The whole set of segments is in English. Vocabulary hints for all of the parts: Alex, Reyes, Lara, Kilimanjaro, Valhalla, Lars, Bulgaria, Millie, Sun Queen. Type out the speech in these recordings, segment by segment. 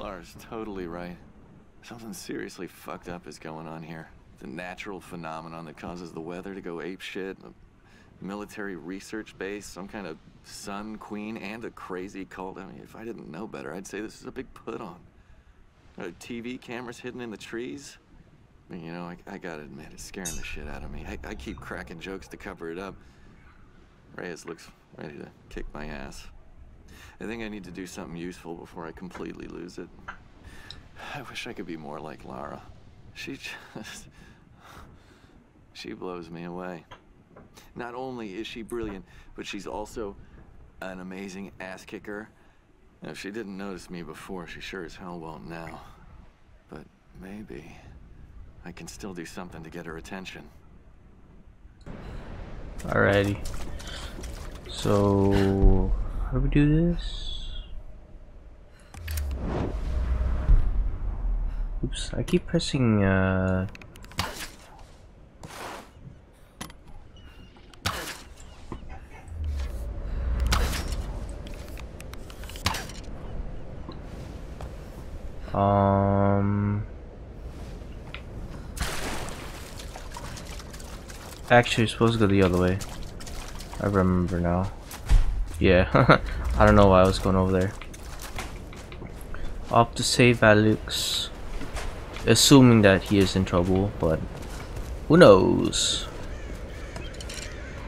Lara's totally right. Something seriously fucked up is going on here. The natural phenomenon that causes the weather to go apeshit, a military research base, some kind of Sun Queen, and a crazy cult. I mean, if I didn't know better, I'd say this is a big put-on. TV cameras hidden in the trees. I mean, you know, I gotta admit, it's scaring the shit out of me. I keep cracking jokes to cover it up. Reyes looks ready to kick my ass. I think I need to do something useful before I completely lose it. I wish I could be more like Lara. She blows me away. Not only is she brilliant, but she's also an amazing ass kicker. If she didn't notice me before, she sure as hell won't now. But maybe I can still do something to get her attention. Alrighty. So, how do we do this? Oops, I keep pressing, actually, it's supposed to go the other way. I remember now. Yeah, I don't know why I was going over there. Off to save Alex. Assuming that he is in trouble, but who knows?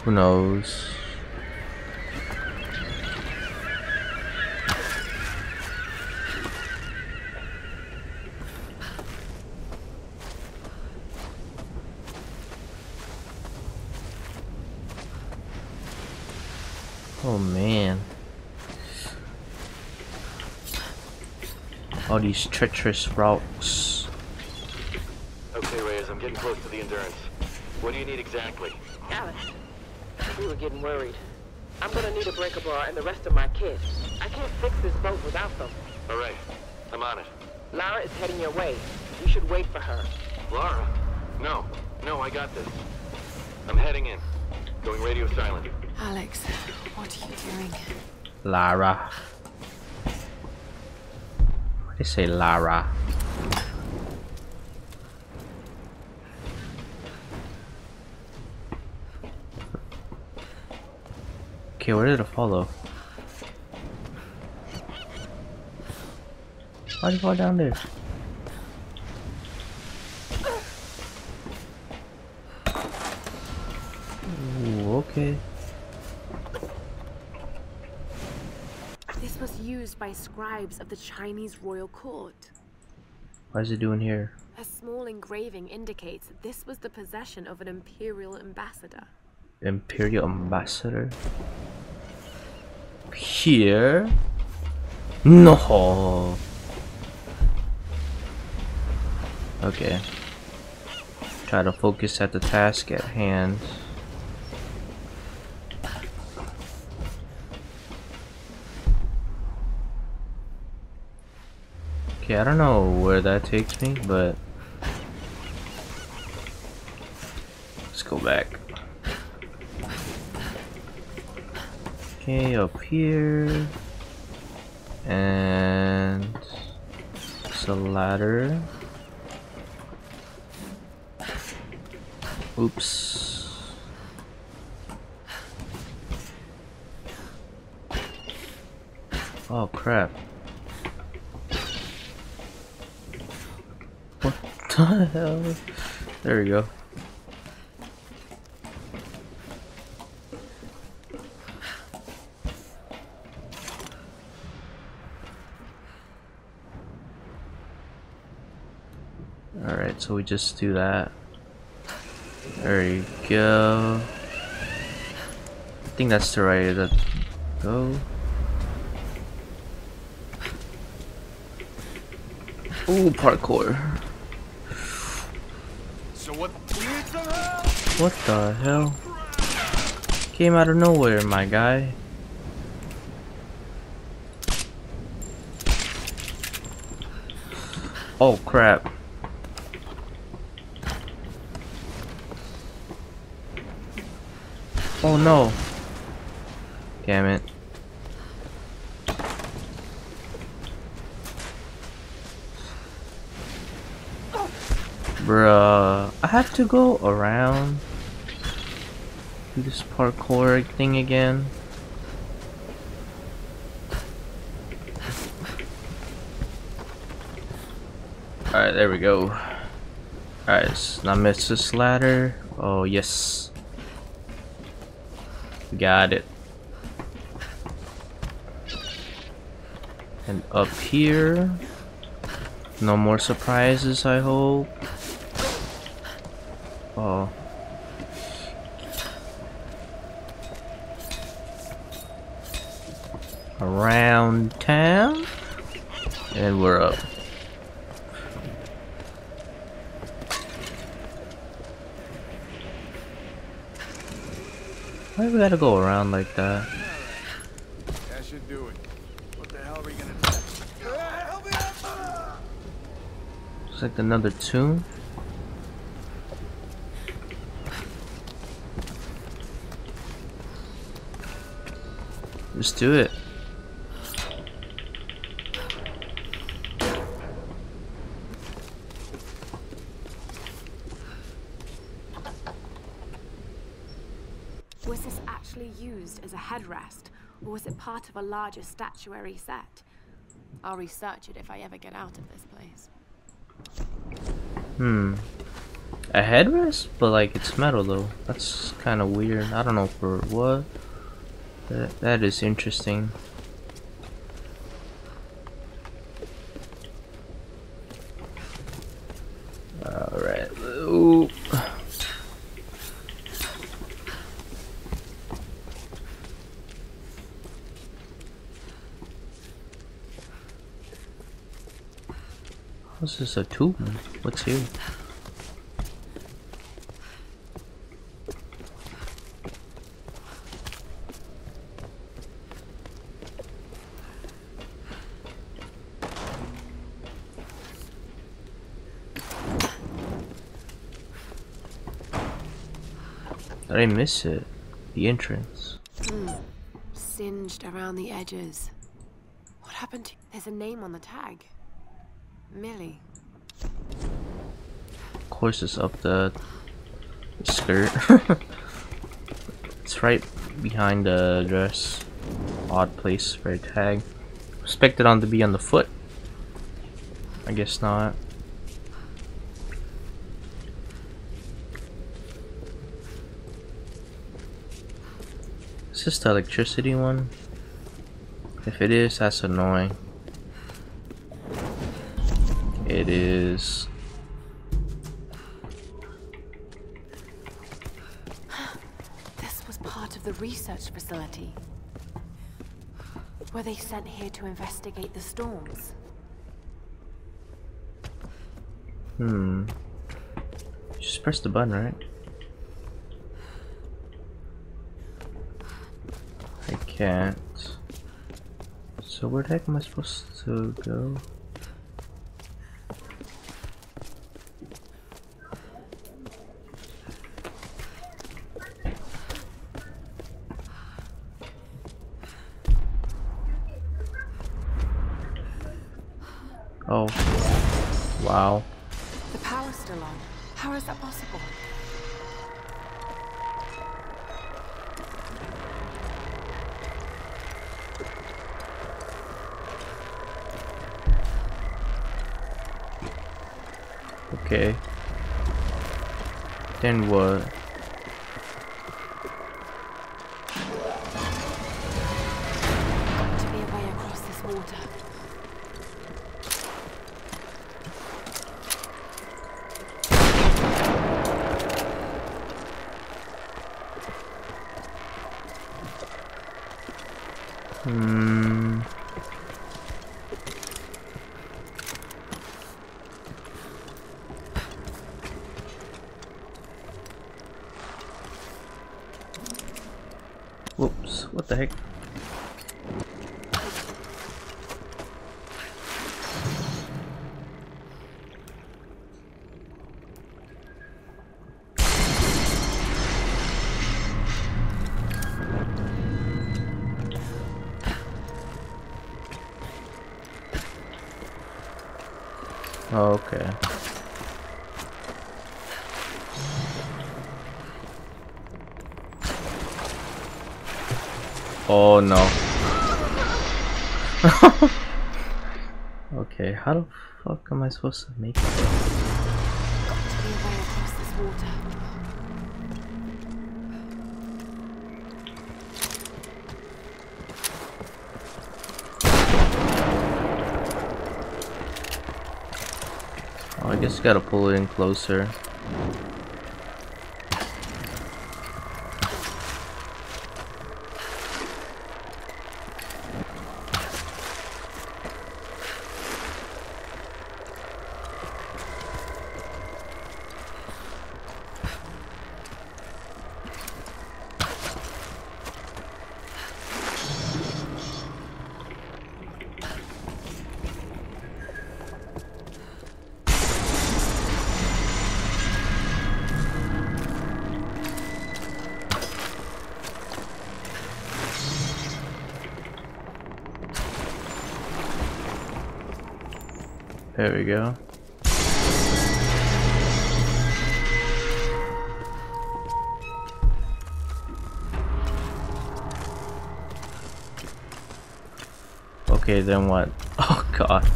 Who knows? Oh man. All these treacherous rocks. Okay, Reyes, I'm getting close to the endurance. What do you need exactly? Alex, we were getting worried. I'm gonna need a breaker bar and the rest of my kids. I can't fix this boat without them. Alright, I'm on it. Lara is heading your way. You should wait for her. Lara? No, no, I got this. I'm heading in. Going radio silent. Alex, what are you doing? Lara. What do you say, Lara? Okay, where did it follow? Why'd you fall down there? Ooh, okay. This was used by scribes of the Chinese royal court. What is it doing here? A small engraving indicates this was the possession of an imperial ambassador. Imperial ambassador? Here? No. Okay. Try to focus at the task at hand. Okay, I don't know where that takes me, but let's go back. Okay, up here, and it's a ladder. Oops. Oh crap. What the hell? There we go. Alright, so we just do that. There you go. I think that's the right way to go. Ooh, parkour. So what the hell? Came out of nowhere, my guy. Oh crap. Oh no. Damn it. Bruh, I have to go around. Do this parkour thing again. Alright, there we go. Alright, let's not miss this ladder. Oh, yes. Got it. And up here. No more surprises, I hope. Oh. Around town. And we're up. Why do we gotta go around like that? That should do it. What the hell are we gonna do? Help me up! It's like another tomb. Let's do it. Was this actually used as a headrest, or was it part of a larger statuary set? I'll research it if I ever get out of this place. Hmm. A headrest? But like, it's metal though. That's kind of weird. I don't know for what. That is interesting. Alright. Ooh. This is a tube. What's here? Did I miss it? The entrance. Singed around the edges. What happened to? There's a name on the tag. Millie. Of course it's up the skirt. It's right behind the dress. Odd place for a tag. Expected on to be on the foot. I guess not. Is this the electricity one? If it is, that's annoying. It is. This was part of the research facility. Were they sent here to investigate the storms? Just press the button, right? I can't. So where the heck am I supposed to go? Oh. Wow. The power's still on. How is that possible? Okay. Then what? Whoops, what the heck? Okay. Oh no. Okay, how the fuck am I supposed to make it? Got to be a way across this water. Oh, I guess you gotta pull it in closer. There we go. Okay, then what? Oh god.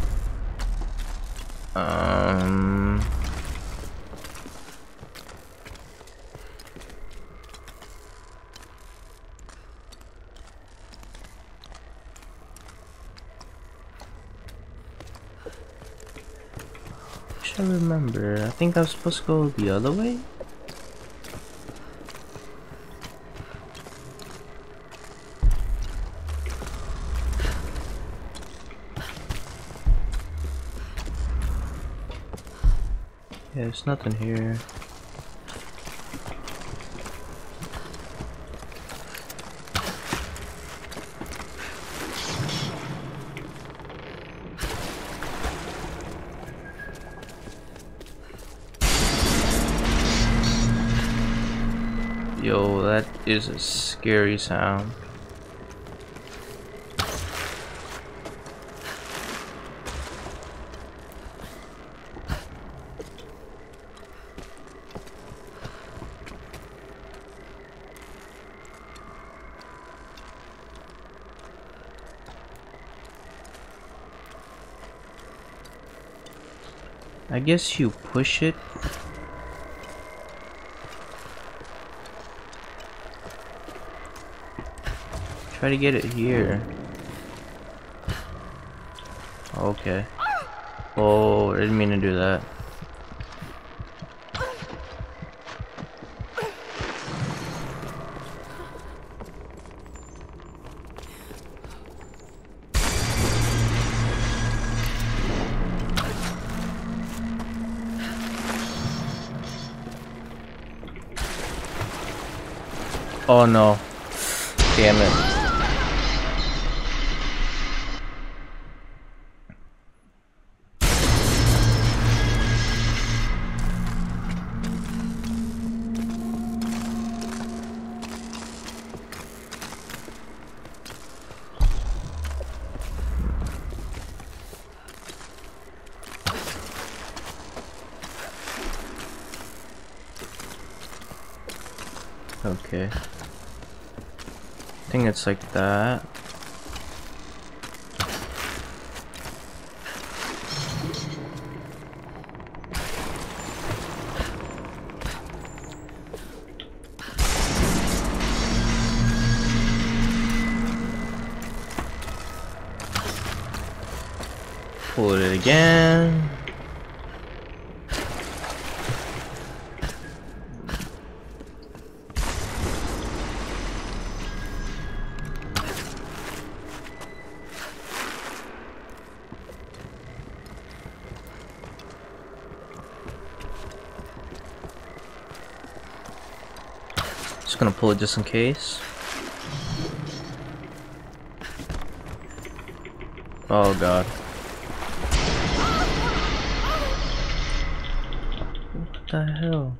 I remember. I think I was supposed to go the other way. Yeah, there's nothing here. Yo, that is a scary sound. I guess you push it. Try to get it here. Okay. Oh, I didn't mean to do that. Oh no. Damn it. Okay. I think it's like that. Pull it again. Just gonna pull it just in case. Oh god. What the hell?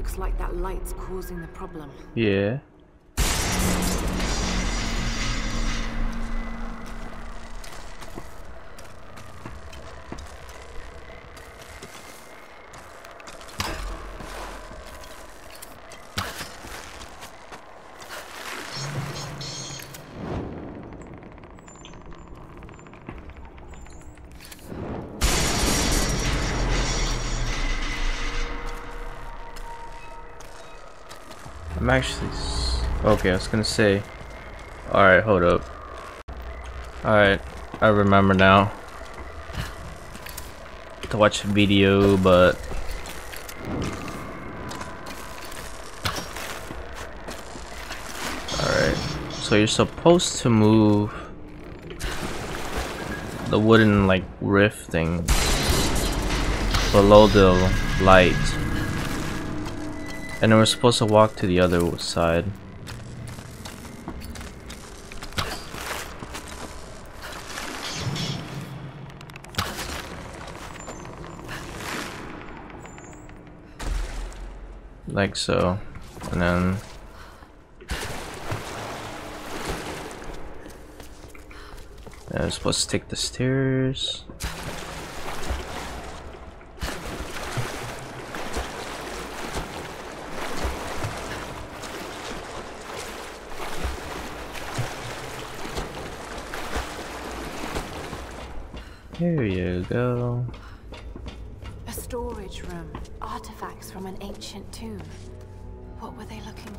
Looks like that light's causing the problem. Yeah. Actually, okay, I was gonna say, alright, hold up. Alright, I remember now to watch the video, but alright, so you're supposed to move the wooden like rift thing below the light. And then we're supposed to walk to the other side. Like so. And then... and we're supposed to take the stairs. Here you go. A storage room. Artifacts from an ancient tomb. What were they looking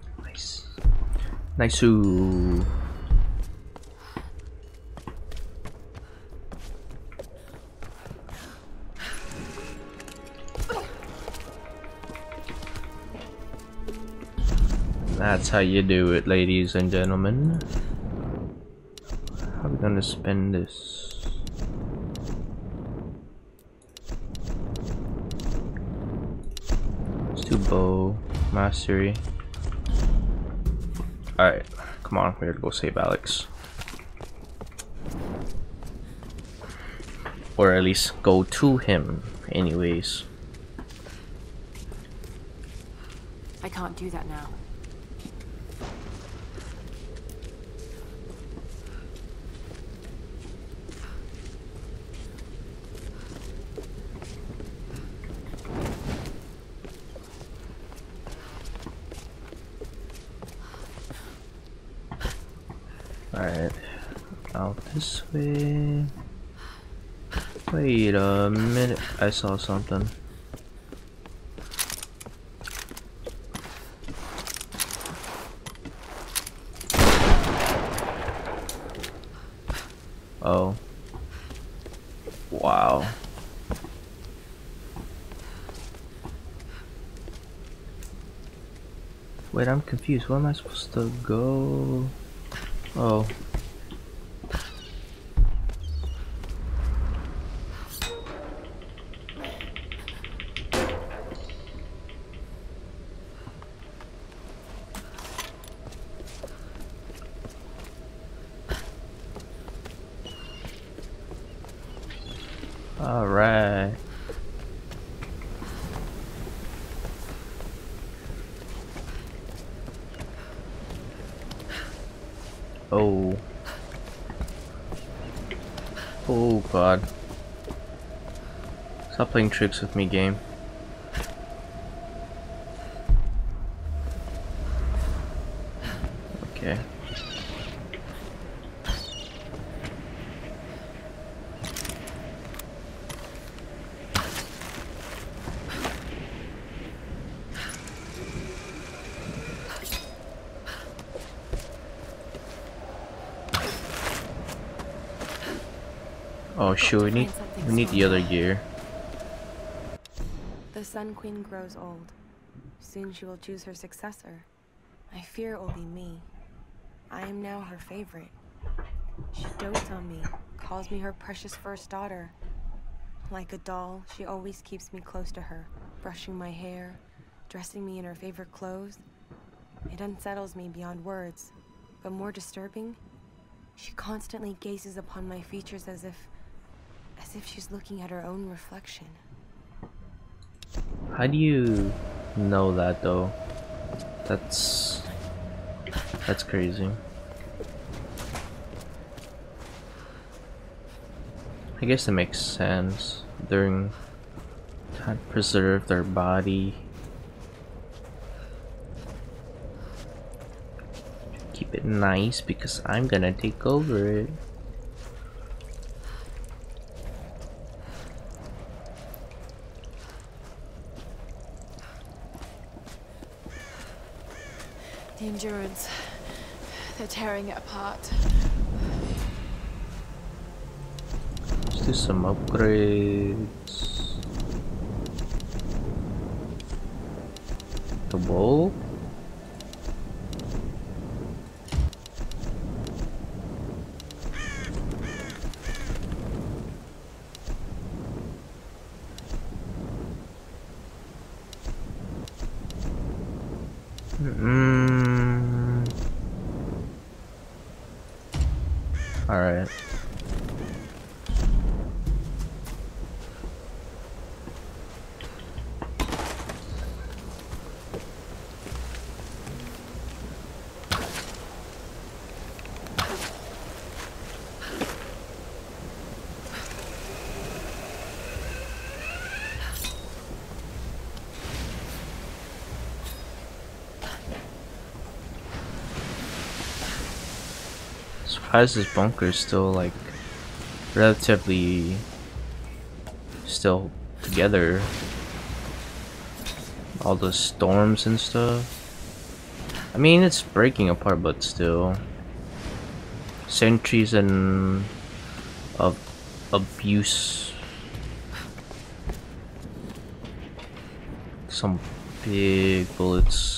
for? Nice. Nice. Ooh. That's how you do it, ladies and gentlemen. How are we gonna spend this? Let's do bow mastery. Alright, come on, we gotta go save Alex. Or at least go to him, anyways. I can't do that now. Alright, out this way. Wait a minute, I saw something. Oh. Wow. Wait, I'm confused. Where am I supposed to go? Oh. All right. Oh. Oh god. Stop playing tricks with me, game. Okay. Oh shoot, we need the other gear. The Sun Queen grows old. Soon she will choose her successor. I fear it will be me. I am now her favorite. She dotes on me, calls me her precious first daughter. Like a doll, she always keeps me close to her, brushing my hair, dressing me in her favorite clothes. It unsettles me beyond words, but more disturbing, she constantly gazes upon my features as if she's looking at her own reflection. How do you know that though? That's crazy. I guess it makes sense. During time to preserve their body, keep it nice because I'm gonna take over it. The endurance, they're tearing it apart. Do some upgrades. The bowl. All right. Why is this bunker still like relatively still together? All the storms and stuff. I mean, it's breaking apart, but still, centuries and of abuse. Some big bullets.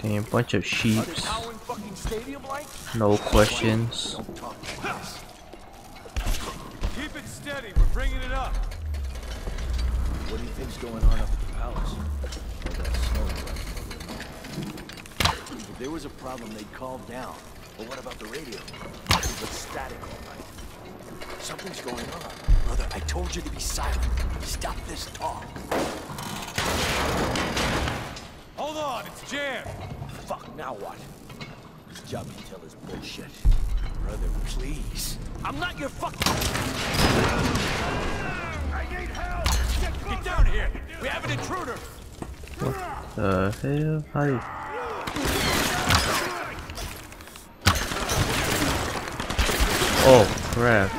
Damn, bunch of sheeps. No questions. Keep it steady. We're bringing it up. What do you think's going on up at the palace? If there was a problem, they'd call down. But what about the radio? It was static all night. Something's going on, brother. I told you to be silent. Stop this talk. Hold on, it's jammed! Fuck, now what? This job you tell is bullshit. Brother, please. I'm not your fucking... I need help! Get down here! We have an intruder! What the hell? Hi. Oh, crap.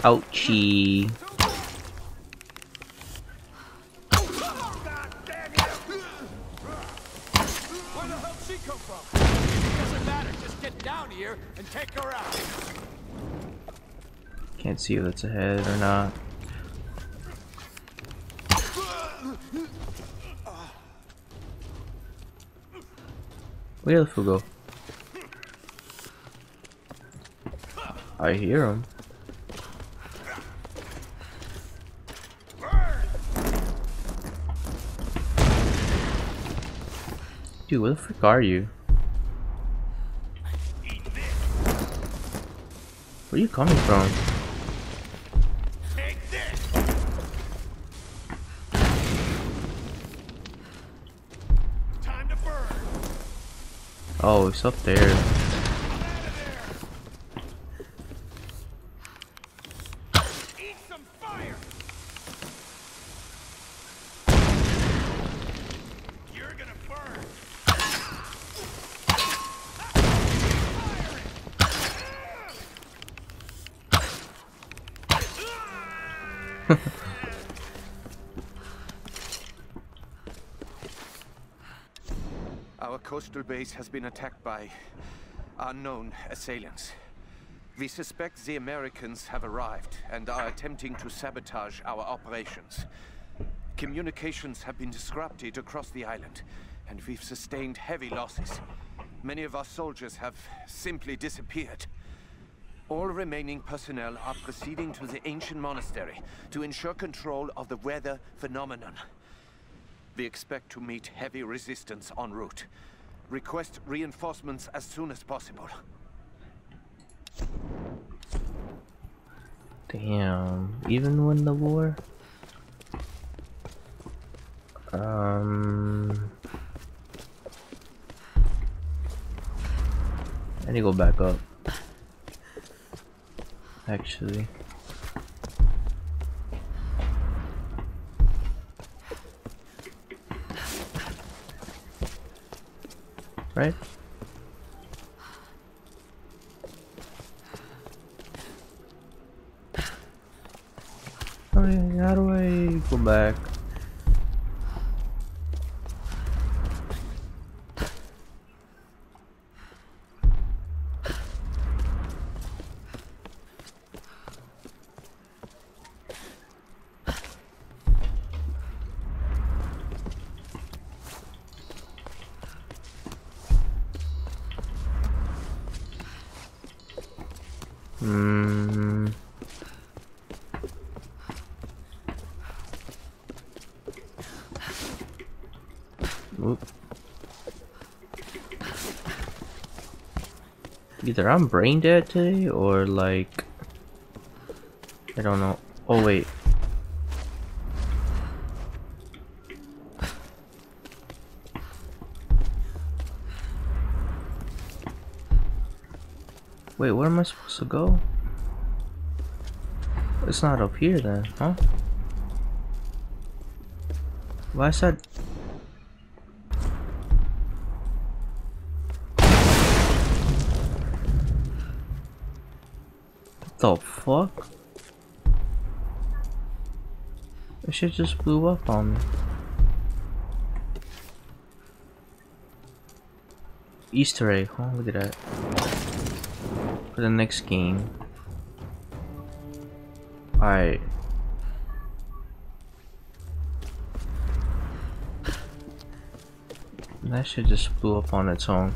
Ouchie. Where the hell she come from? It doesn't matter, just get down here and take her out. Can't see if it's ahead or not. Where the fool go? I hear him. Dude, where the frick are you? Where are you coming from? Take this. Time to burn. Oh, it's up there. Our coastal base has been attacked by unknown assailants. We suspect the Americans have arrived and are attempting to sabotage our operations. Communications have been disrupted across the island, and we've sustained heavy losses. Many of our soldiers have simply disappeared. All remaining personnel are proceeding to the ancient monastery to ensure control of the weather phenomenon. We expect to meet heavy resistance en route. Request reinforcements as soon as possible. Damn, even when the war? I need to go back up. Actually, right? Okay, how do I go back? Either I'm brain dead today or like I don't know. Oh wait. Wait, where am I supposed to go? It's not up here then, huh? Why is that? The fuck? This shit just blew up on me. Easter egg, huh? Look at that. For the next game. Alright. That shit just blew up on its own.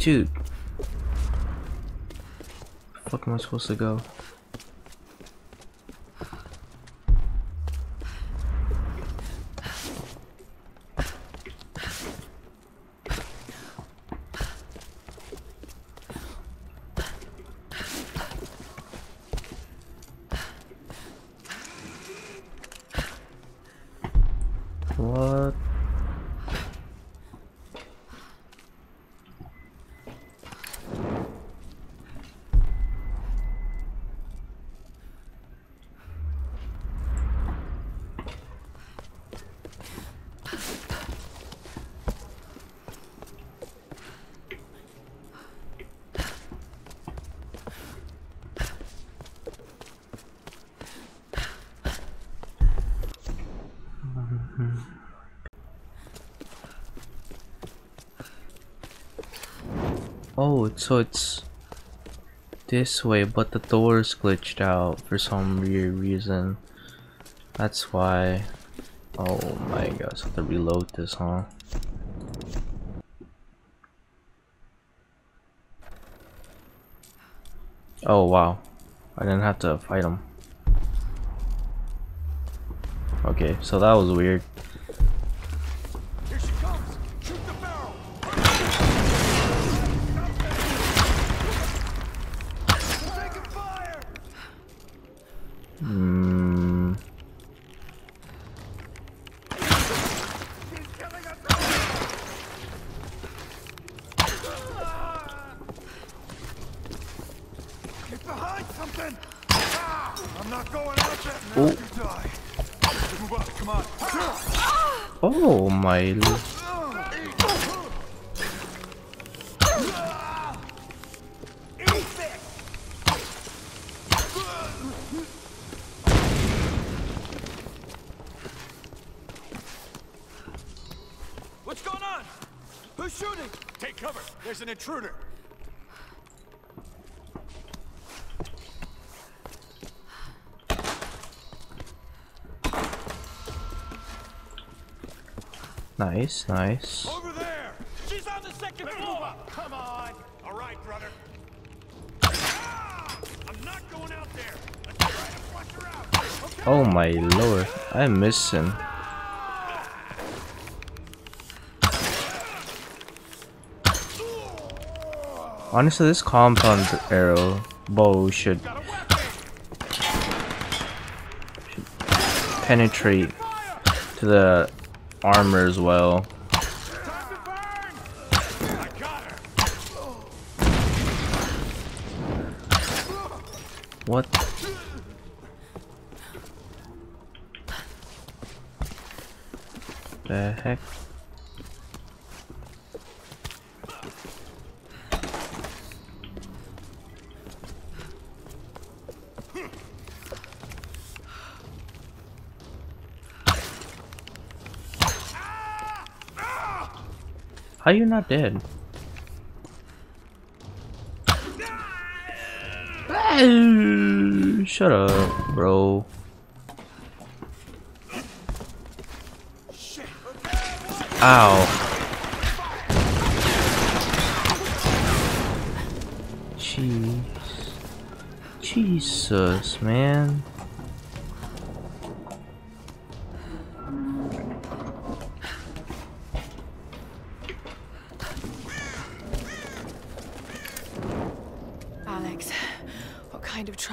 Dude, where the fuck am I supposed to go? What? Oh, so it's this way, but the door's glitched out for some weird reason. That's why. Oh my gosh, I have to reload this, huh? Oh wow, I didn't have to fight him. Okay, so that was weird. Oh my. shooting! Take cover! There's an intruder! Nice, nice. Over there! She's on the second floor! Come on! Alright, brother. Ah! I'm not going out there! I'm trying to flush her out! Okay. Oh my lord, I'm missing. Honestly, this compound arrow bow should penetrate to the armor as well. What? The heck? How are you not dead? Shut up, bro. Ow. Jeez. Jesus, man.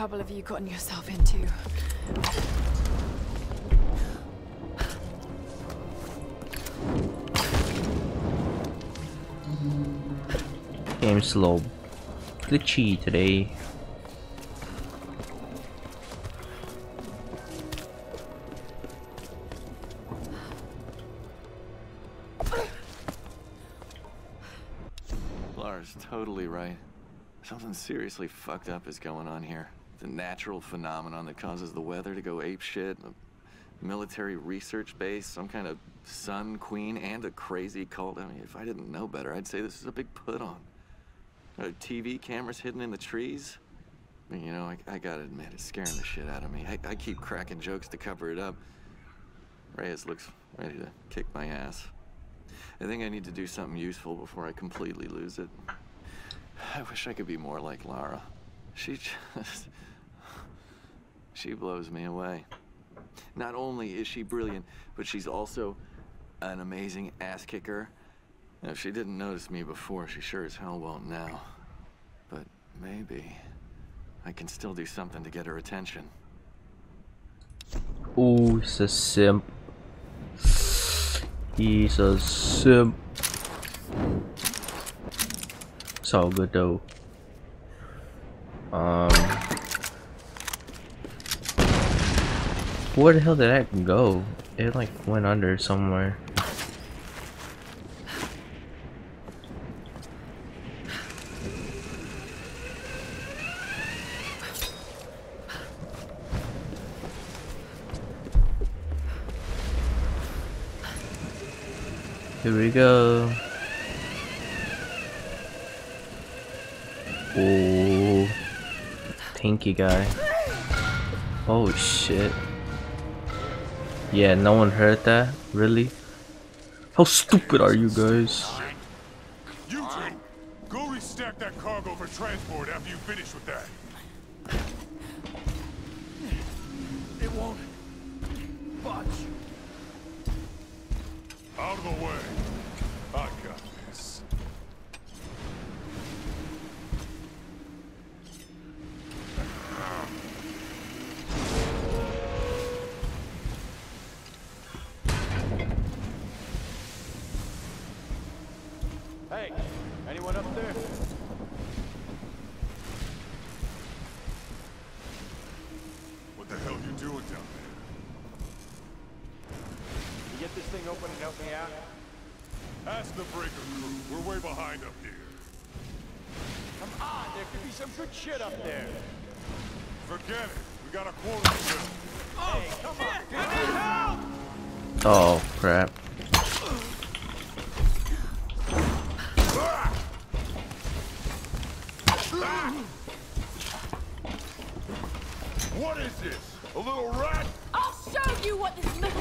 What have you gotten yourself into? Game's a little glitchy today. Lars totally right. Something seriously fucked up is going on here. The natural phenomenon that causes the weather to go apeshit, a military research base, some kind of Sun Queen, and a crazy cult. I mean, if I didn't know better, I'd say this is a big put-on. TV cameras hidden in the trees? I mean, you know, I gotta admit, it's scaring the shit out of me. I keep cracking jokes to cover it up. Reyes looks ready to kick my ass. I think I need to do something useful before I completely lose it. I wish I could be more like Lara. She blows me away. Not only is she brilliant, but she's also an amazing ass kicker. Now, if she didn't notice me before, she sure as hell won't now. But maybe I can still do something to get her attention. Oh, he's a simp. He's a simp. It's all good though. Where the hell did that go? It like went under somewhere. Here we go. Oh. Pinky guy. Oh shit. Yeah, no one heard that? Really? How stupid are you guys? You two, go restack that cargo for transport after you finish with that. It won't budge. Out of the way. I got this. Hey, anyone up there? What the hell are you doing down there? You get this thing open and help me out? Ask the breaker crew. We're way behind up here. Come on, there could be some good shit up there. Forget it. We got a quarter to do. Oh, hey, come on. I need help! Oh, crap.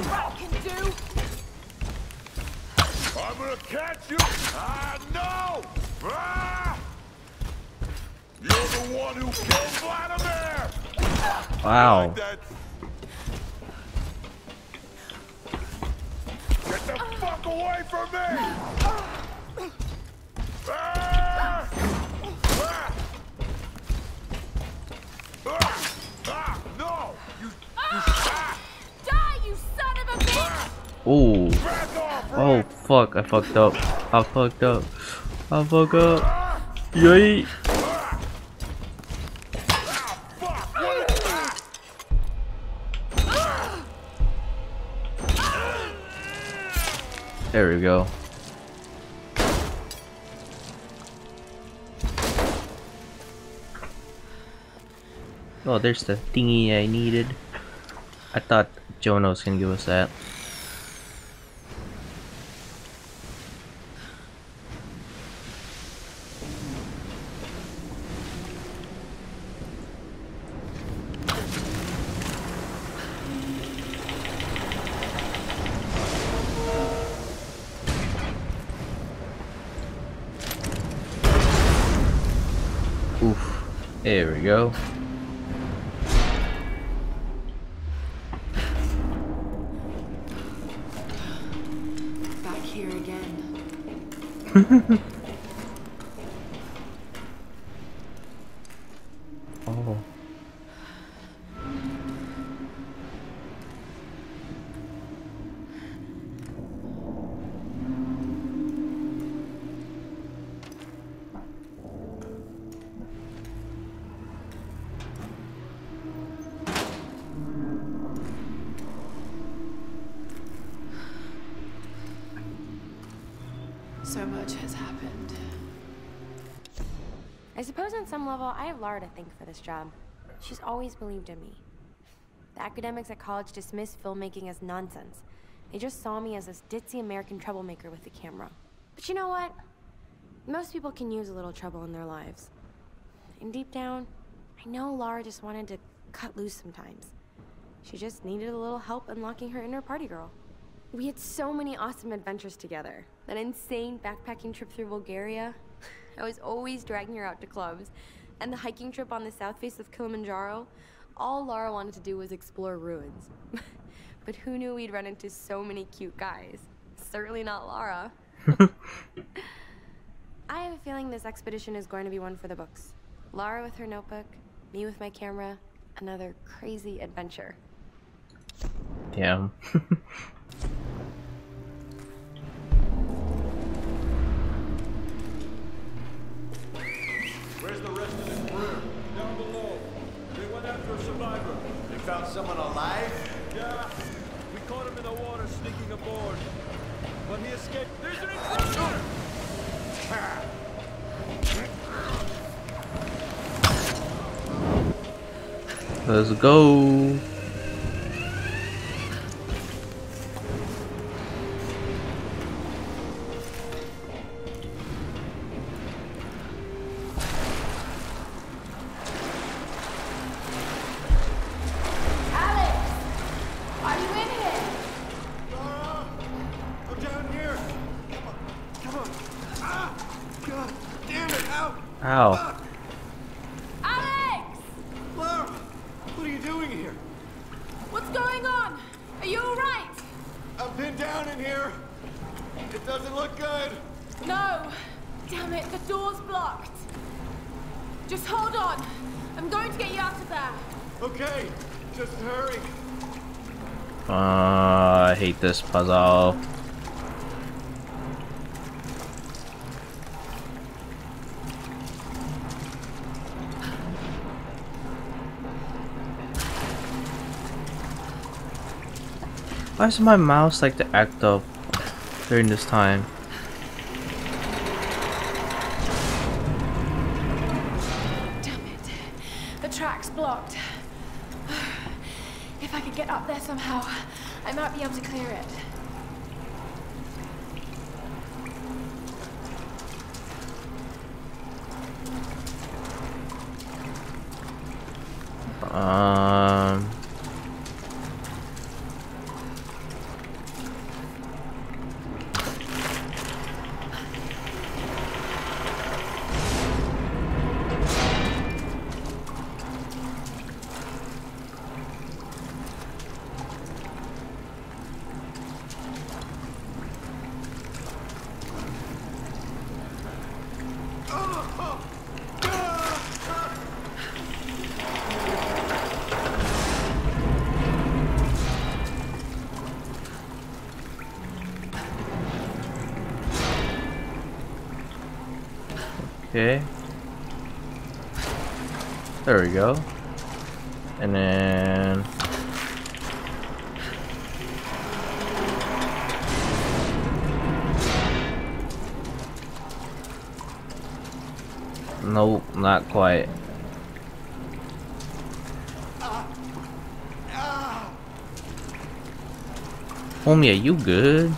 rat can do. I'm gonna catch you. No! Ah! You're the one who killed Vladimir. Wow. Like that. Get the fuck away from me! Ah! Ah! Ah! Ah! No! Die, you son of a bitch! Ooh. Oh fuck, I fucked up. I fucked up. I fucked up. Yay! There we go. Oh, there's the thingy I needed. I thought Jono was gonna give us that. Oof. There we go. Oh. So much has happened. I suppose on some level, I have Lara to thank for this job. She's always believed in me. The academics at college dismissed filmmaking as nonsense. They just saw me as this ditzy American troublemaker with the camera. But you know what? Most people can use a little trouble in their lives. And deep down, I know Lara just wanted to cut loose sometimes. She just needed a little help unlocking her inner party girl. We had so many awesome adventures together. That insane backpacking trip through Bulgaria. I was always dragging her out to clubs. And the hiking trip on the south face of Kilimanjaro. All Lara wanted to do was explore ruins. But who knew we'd run into so many cute guys? Certainly not Lara. I have a feeling this expedition is going to be one for the books. Lara with her notebook, me with my camera, another crazy adventure. Damn. Where's the rest of the crew? Down below. They went after a survivor. They found someone alive? Yeah. We caught him in the water sneaking aboard. But he escaped. There's an intruder! Let's go. Ow. Alex! Lara, what are you doing here? What's going on? Are you alright? I'm pinned down in here. It doesn't look good. No. Damn it, the door's blocked. Just hold on. I'm going to get you out of there. Okay, just hurry. I hate this puzzle. Why does my mouse like to act up during this time? Damn it. The track's blocked. If I could get up there somehow, I might be able to clear it. Okay. There we go. And then... nope, not quite. Homie, are you good?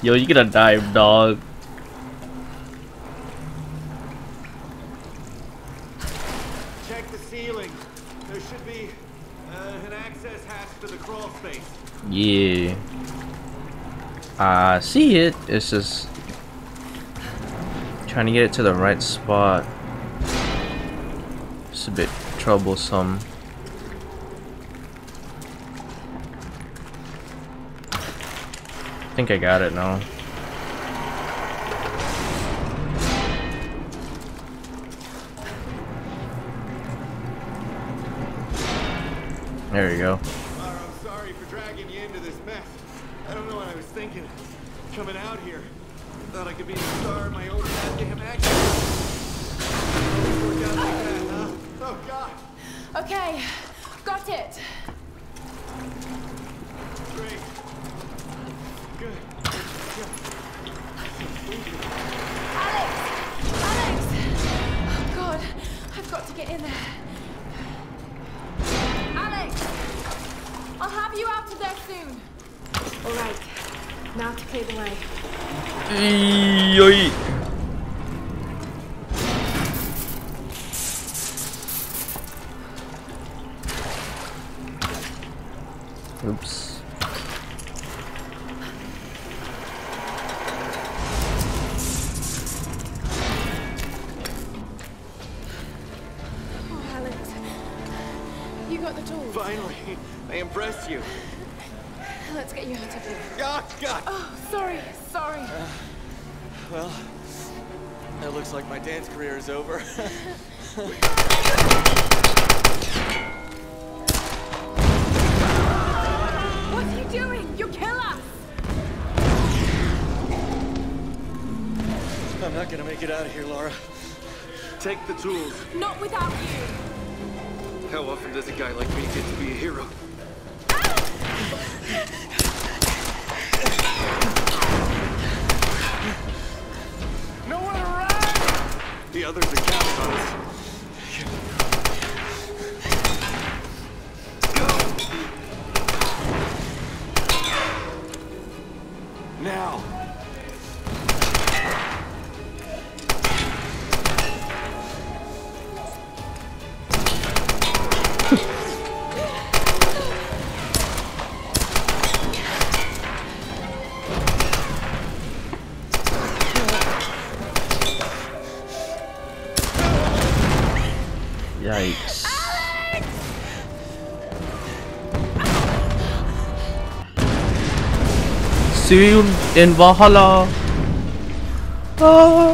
Yo, you gonna dive, dog. Check the ceiling. There should be an access hatch to the crawl space. Yeah. I see it. It's just trying to get it to the right spot. It's a bit troublesome. I think I got it now. There you go. Lara, I'm sorry for dragging you into this mess. I don't know what I was thinking. Coming out here, I thought I could be the star of my own goddamn action. Worked out like that, huh? Oh God. Okay, got it. Great. Good. Alex! Alex! Oh God, I've got to get in there. Alex! I'll have you out of there soon. All right, now to clear the way. Yoy. Oops. You. Let's get you out of here. Oh, God. Oh, sorry, sorry. Well, it looks like my dance career is over. What are you doing? You kill us! I'm not gonna make it out of here, Lara. Take the tools. Not without you. How often does a guy like me get to be a hero? Nowhere to run! The others are counting on us. Go! Now! Yikes. Alex! See you in Valhalla. Ah.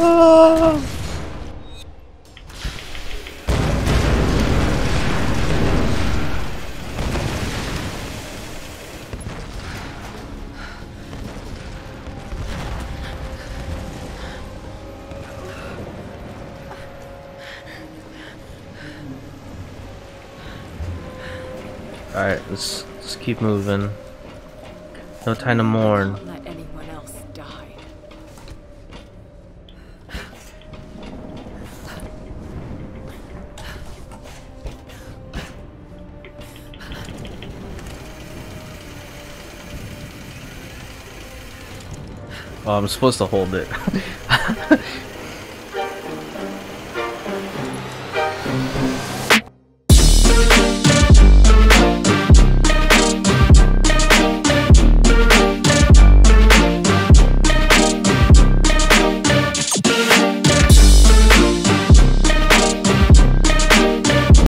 Alright, let's keep moving. No time to mourn. Don't let anyone else die. Oh, I'm supposed to hold it.